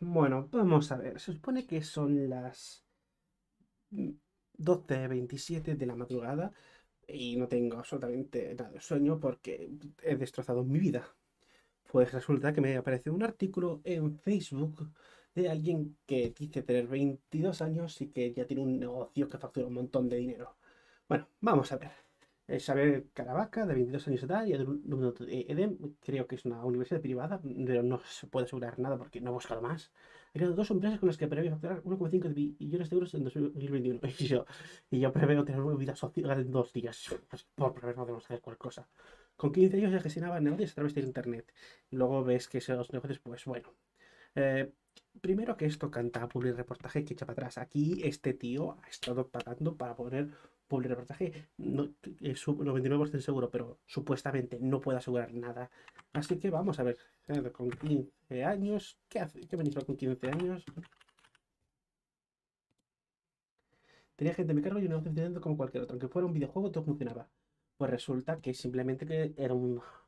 Bueno, vamos a ver. Se supone que son las 12:27 de la madrugada y no tengo absolutamente nada de sueño porque he destrozado mi vida. Pues resulta que me aparece un artículo en Facebook de alguien que dice tener 22 años y que ya tiene un negocio que factura un montón de dinero. Bueno, vamos a ver. Isabel Caravaca, de 22 años de edad y alumno de EDEM, creo que es una universidad privada, pero no se puede asegurar nada porque no he buscado más. He creado dos empresas con las que preveo facturar 1,5 billones de euros en 2021. Y yo preveo tener una vida social en 2 días. Por prever no debemos hacer cualquier cosa. Con 15 años ya gestionaba negocios a través de internet. Luego ves que esos negocios, pues bueno. Primero que esto canta publicar reportaje que echa para atrás. Aquí este tío ha estado pagando para poner publicar reportaje. No, es un 99% seguro, pero supuestamente no puede asegurar nada. Así que vamos a ver. Con 15 años, ¿qué hace? ¿Qué venís con 15 años? Tenía gente en mi cargo y un negocio funcionando como cualquier otro. Aunque fuera un videojuego, todo funcionaba. Pues resulta que simplemente que era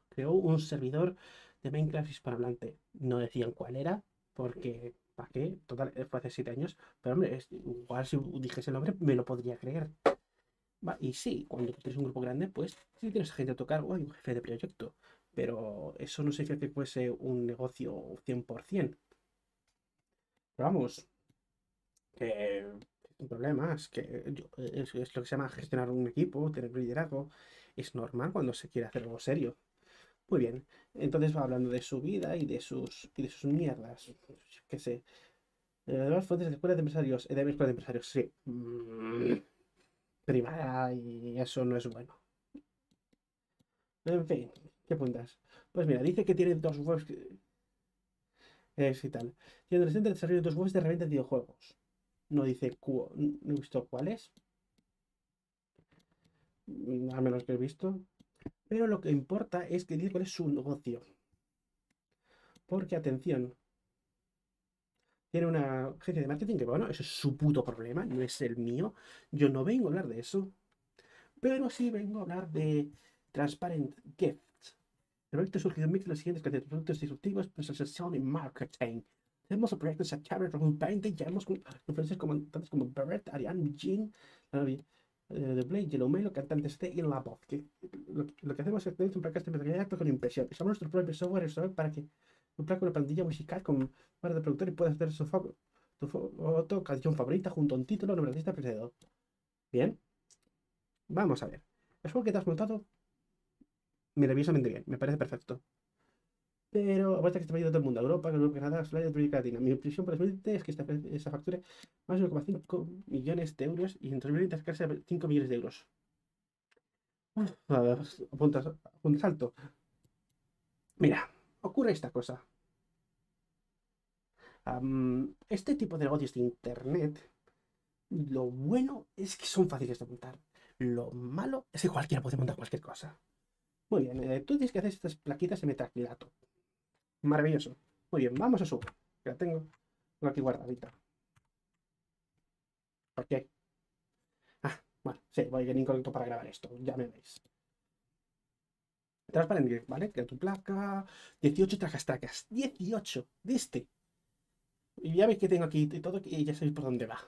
creó un servidor de Minecraft hispanohablante. No decían cuál era, porque ¿para qué? Total, fue hace 7 años. Pero hombre, igual si dijese el nombre me lo podría creer. Va, y sí, cuando tienes un grupo grande, pues sí tienes gente a tu cargo, hay un jefe de proyecto. Pero eso no significa que fuese un negocio 100%. Pero vamos, que sin problemas, que es lo que se llama gestionar un equipo, tener liderazgo. Es normal cuando se quiere hacer algo serio. Muy bien, entonces va hablando de su vida y de sus mierdas, qué sé. Además, fuentes de escuelas de empresarios, EDEM, escuela de empresarios, sí. Privada, y eso no es bueno. En fin, ¿qué puntas? Pues mira, dice que tiene 2 webs que... y tal. Tiene adolescente desarrollo 2 webs de reventa de videojuegos. No dice no he visto cuáles. Al menos que he visto. Pero lo que importa es que dice cuál es su negocio. Porque, atención, tiene una agencia de marketing que, bueno, eso es su puto problema, no es el mío. Yo no vengo a hablar de eso. Pero sí vengo a hablar de Transparent Gift. El proyecto surgió en mix de los siguientes categorías: productos disruptivos, personalización y marketing. Tenemos proyectos a cargo transparente, ya hemos influencias como cantantes como Barrett, Ariane, Jean, The Blade, Yellow Mail, cantantes de y la voz. Lo que hacemos es tener un podcast de material con impresión. Usamos nuestro propio software para que cumpla con la plantilla musical con par de productor y puedas hacer tu foto, canción favorita junto a un título, nombre de artista, precededor. Bien. Vamos a ver. El juego que te has montado maravillosamente bien. Me parece perfecto. Pero apuesta que está perdiendo todo el mundo. Europa, Canadá, Australia, América Latina. Mi impresión para 2020 es que esta factura más de 1,5 millones de euros y en 2020 es casi 5 millones de euros. Apuntas alto. Mira, ocurre esta cosa. Este tipo de negocios de internet, lo bueno es que son fáciles de montar. Lo malo es que cualquiera puede montar cualquier cosa. Muy bien, tú tienes que hacer estas plaquitas de metacrilato. Maravilloso. Muy bien, vamos a su. La tengo aquí guardadita. ¿Por qué? Bueno, sí, voy bien incorrecto para grabar esto. Ya me veis. Transparent Gift, ¿vale? Crea tu placa. 18 tracas. 18 de este. Y ya veis que tengo aquí y todo y ya sabéis por dónde va.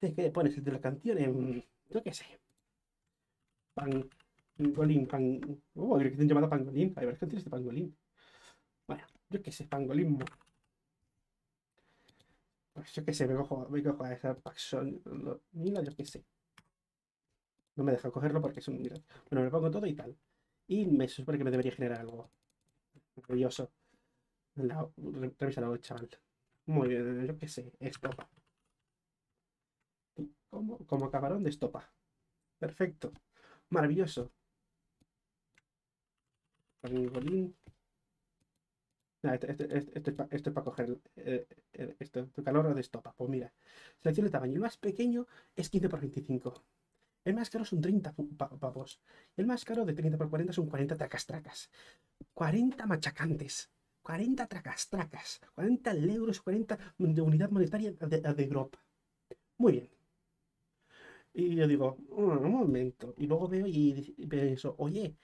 Es que pones el de la canción en... Yo qué sé. Pangolín, creo que te han llamado Pangolín. Hay varias canciones de Pangolín. Bueno, yo qué sé, Pangolín. Pues yo qué sé, me cojo a esa Paxonina, yo qué sé. No me deja cogerlo porque es un... Bueno, me lo pongo todo y tal. Y me supone que me debería generar algo. Maravilloso. Revísalo, chaval. Muy bien, yo qué sé, estopa. Como camarón de estopa. Perfecto. Maravilloso. Pangolín. Nah, esto es para coger esto, tu calor de estopa. Pues mira, selección de tamaño. El más pequeño es 15 por 25. El más caro son 30 pavos. El más caro de 30 por 40 son 40 tracas. 40 machacantes. 40 tracas. 40 euros, 40 de unidad monetaria de Europa. Muy bien. Y yo digo, un momento. Y luego veo y pienso, oye,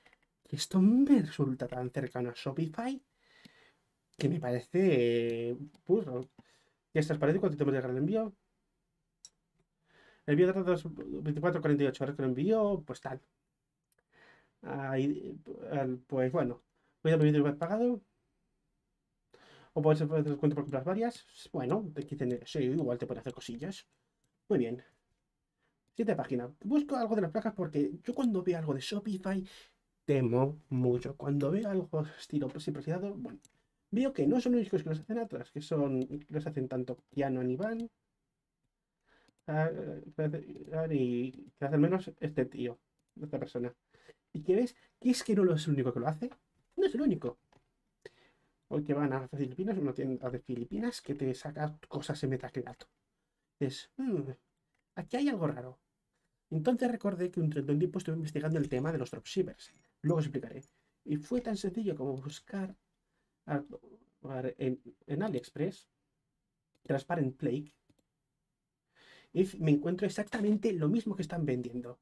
esto me resulta tan cercano a Shopify que me parece burro. Ya es transparente. ¿Cuánto tiempo dejar el envío? El envío tarda 24 a 48 horas que lo envío, pues tal. Ahí, pues bueno, voy a pedir un pagado. O puedes hacer descuento por compras varias. Bueno, aquí tenés, sí, igual te pueden hacer cosillas. Muy bien. Siguiente página. Busco algo de las placas porque yo cuando veo algo de Shopify temo mucho. Cuando veo algo estilo simplificado, bueno, veo que no son los únicos que los hacen atrás, que son, los hacen tanto Piano, Aníbal, y que hacen menos este tío, esta persona. ¿Y qué ves? Que es que no es el único que lo hace. No es el único. Hoy que van a Filipinas, una tienda de Filipinas que te saca cosas en metacreato. Es, aquí hay algo raro. Entonces recordé que durante un tiempo estuve investigando el tema de los dropshippers. Luego os explicaré. Y fue tan sencillo como buscar en AliExpress Transparent Play. Y me encuentro exactamente lo mismo que están vendiendo.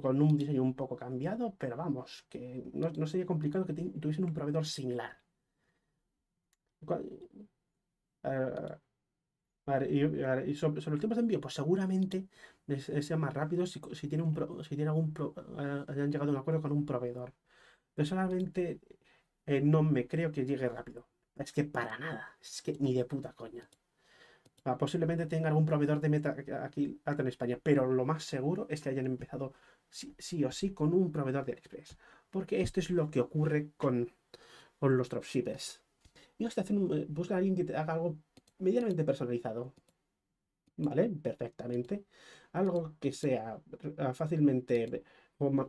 Con un diseño un poco cambiado, pero vamos, que no sería complicado que tuviesen un proveedor similar. Y sobre el tiempo de envío, pues seguramente sea más rápido si hayan llegado a un acuerdo con un proveedor. Personalmente no me creo que llegue rápido. Es que para nada, es que ni de puta coña. Posiblemente tenga algún proveedor de meta aquí en España, pero lo más seguro es que hayan empezado sí o sí con un proveedor de AliExpress, porque esto es lo que ocurre con los dropshippers. Y hasta busca a alguien que te haga algo medianamente personalizado, ¿vale? Perfectamente. Algo que sea fácilmente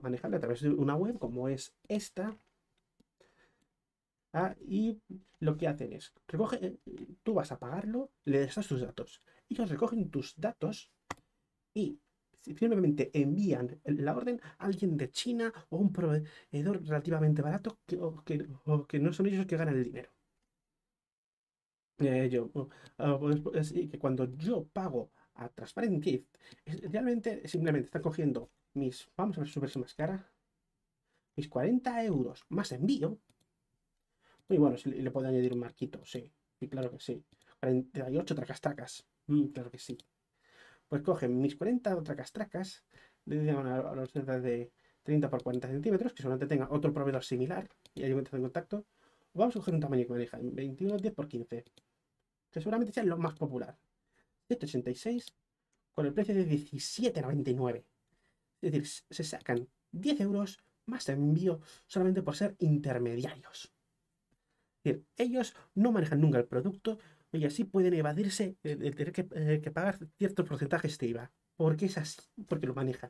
manejable a través de una web como es esta. Y lo que hacen es, tú vas a pagarlo, le das tus datos. Ellos recogen tus datos y simplemente envían la orden a alguien de China o un proveedor relativamente barato que no son ellos que ganan el dinero. Es que cuando yo pago a Transparent Gift, realmente simplemente están cogiendo mis, vamos a ver su versión más cara, mis 40 euros más envío. Muy bueno, si le puedo añadir un marquito, sí. Y claro que sí. 48 tracas-tracas. Claro que sí. Pues cogen mis 40 tracas-tracas, le digan a los de 30 por 40 centímetros, que solamente tenga otro proveedor similar, y ahí me entran en contacto. Vamos a coger un tamaño que maneja, 21, 10 por 15, que seguramente sea lo más popular. 186, con el precio de 17,99. Es decir, se sacan 10 euros más envío solamente por ser intermediarios. Ellos no manejan nunca el producto y así pueden evadirse de tener que pagar ciertos porcentajes de IVA. Porque es así, porque lo manejan.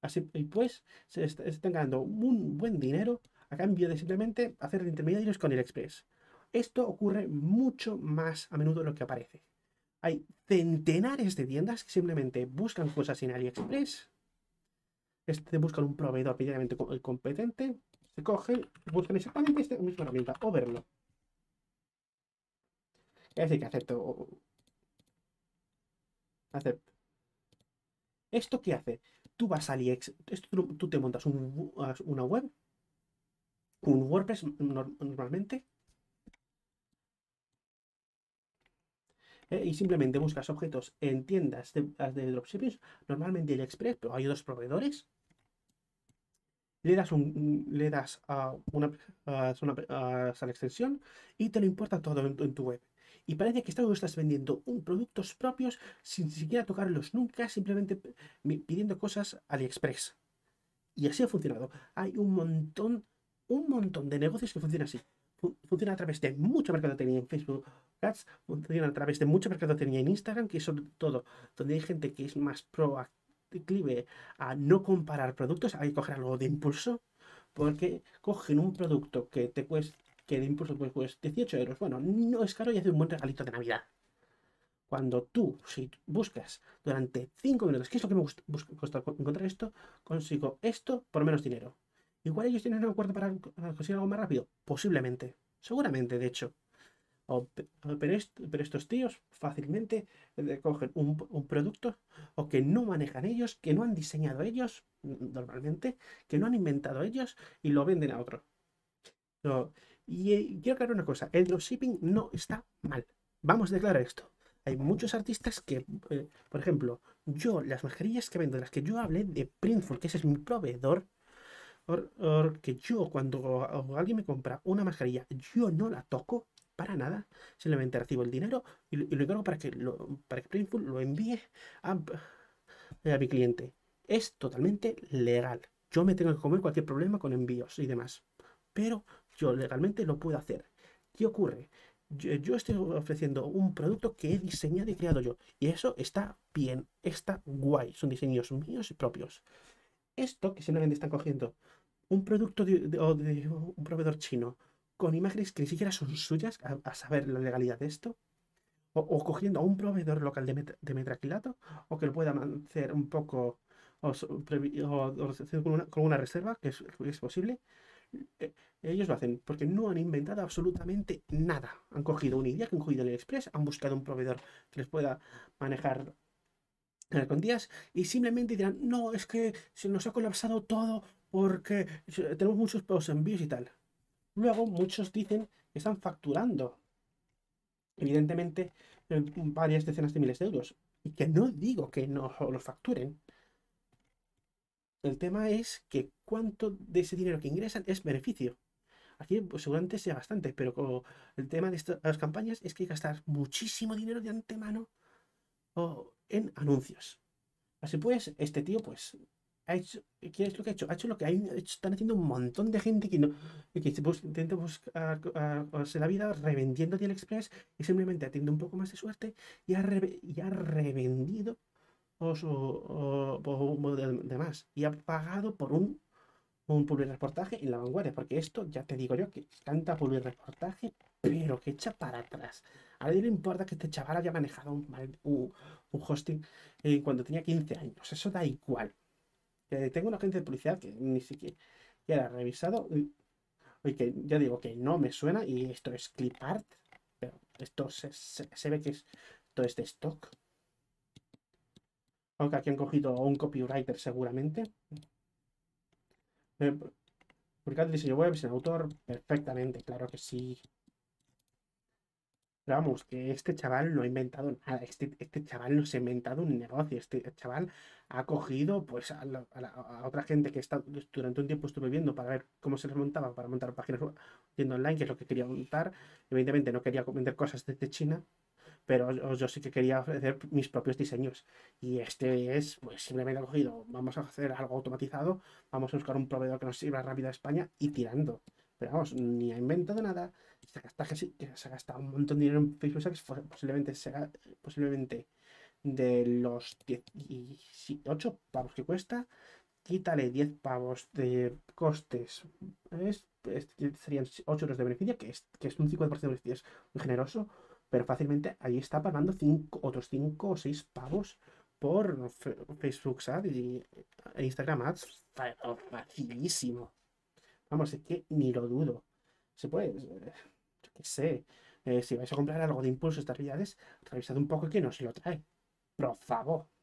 Así, y pues se están ganando un buen dinero a cambio de simplemente hacer intermediarios con AliExpress. Esto ocurre mucho más a menudo de lo que aparece. Hay centenares de tiendas que simplemente buscan cosas en AliExpress. Buscan un proveedor medianamente competente. Se coge, buscan exactamente esta misma herramienta, Overlo. Es decir, que acepto. ¿Esto qué hace? Tú vas a AliExpress, tú te montas una web, un WordPress normalmente, y simplemente buscas objetos en tiendas de dropshipping, normalmente AliExpress, pero hay otros proveedores. Le das a la extensión y te lo importa todo en tu web. Y parece que estás vendiendo productos propios sin siquiera tocarlos nunca, simplemente pidiendo cosas AliExpress. Y así ha funcionado. Hay un montón de negocios que funcionan así. Funciona a través de mucha mercadotecnia en Facebook Ads, funciona a través de mucha mercadotecnia en Instagram, que es sobre todo donde hay gente que es más proactiva. Clive a no comparar productos, hay que coger algo de impulso, porque cogen un producto que te cuesta, que de impulso pues cuesta 18 euros, bueno, no es caro y hace un buen regalito de Navidad. Cuando tú, si buscas durante 5 minutos, ¿qué es lo que me cuesta encontrar esto? Consigo esto por menos dinero. Igual ellos tienen un acuerdo para conseguir algo más rápido, posiblemente, seguramente de hecho. Pero estos tíos fácilmente cogen un producto o que no manejan ellos, que no han diseñado ellos normalmente, que no han inventado ellos y lo venden a otro. No. Y quiero aclarar una cosa, el dropshipping no está mal. Vamos a declarar esto. Hay muchos artistas que, por ejemplo, yo, las mascarillas que vendo, de las que yo hablé de Printful, que ese es mi proveedor, que yo cuando alguien me compra una mascarilla, yo no la toco para nada, simplemente recibo el dinero y lo encargo para que Printful lo envíe a mi cliente. Es totalmente legal. Yo me tengo que comer cualquier problema con envíos y demás, pero yo legalmente lo puedo hacer. ¿Qué ocurre? Yo estoy ofreciendo un producto que he diseñado y creado yo. Y eso está bien, está guay. Son diseños míos y propios. Esto que simplemente están cogiendo un producto de un proveedor chino con imágenes que ni siquiera son suyas, a saber la legalidad de esto, o cogiendo a un proveedor local de metraquilato, o que lo pueda hacer un poco con una reserva, que es posible. Ellos lo hacen porque no han inventado absolutamente nada. Han cogido una idea que han cogido en AliExpress, han buscado un proveedor que les pueda manejar con días y simplemente dirán, no, es que se nos ha colapsado todo porque tenemos muchos envíos y tal. Luego muchos dicen que están facturando, evidentemente, varias decenas de miles de euros, y que no digo que no los facturen. El tema es que cuánto de ese dinero que ingresan es beneficio. Aquí pues, seguramente sea bastante, pero como el tema de las campañas es que hay que gastar muchísimo dinero de antemano en anuncios. Así pues, este tío pues ha hecho, ¿qué es lo que ha hecho? Ha hecho lo que están haciendo un montón de gente que no, que intenta buscarse la vida revendiendo de AliExpress y simplemente ha tenido un poco más de suerte y ha revendido de más y ha pagado por un publirreportaje en La Vanguardia, porque esto ya te digo yo que canta publirreportaje pero que echa para atrás. A nadie le importa que este chaval haya manejado un hosting cuando tenía 15 años, eso da igual. Tengo una agencia de publicidad que ni siquiera ya la he revisado y que ya digo que no me suena, y esto es clipart, pero esto se ve que es todo este stock. Aunque aquí han cogido a un copywriter seguramente. Publicando diseño web sin autor, perfectamente, claro que sí. Pero vamos, que este chaval no ha inventado nada. Este chaval no se ha inventado un negocio. Este chaval ha cogido pues a otra gente que durante un tiempo estuve viendo para ver cómo se les montaba, para montar páginas online, que es lo que quería montar. Evidentemente no quería vender cosas desde China, pero yo sí que quería ofrecer mis propios diseños. Y este es, pues simplemente ha cogido, vamos a hacer algo automatizado, vamos a buscar un proveedor que nos sirva rápido a España y tirando. Pero vamos, ni ha inventado nada, se ha gastado un montón de dinero en Facebook Ads, posiblemente de los 18 pavos que cuesta, quítale 10 pavos de costes, serían 8 euros de beneficio, que es un 50% de beneficio, es muy generoso. Pero fácilmente ahí está pagando otros 5 o 6 pavos por Facebook Ads e Instagram Ads. Facilísimo. Vamos, es que ni lo dudo. Se puede, yo qué sé. Si vais a comprar algo de impulso estas realidades, revisad un poco que no se lo trae. Por favor.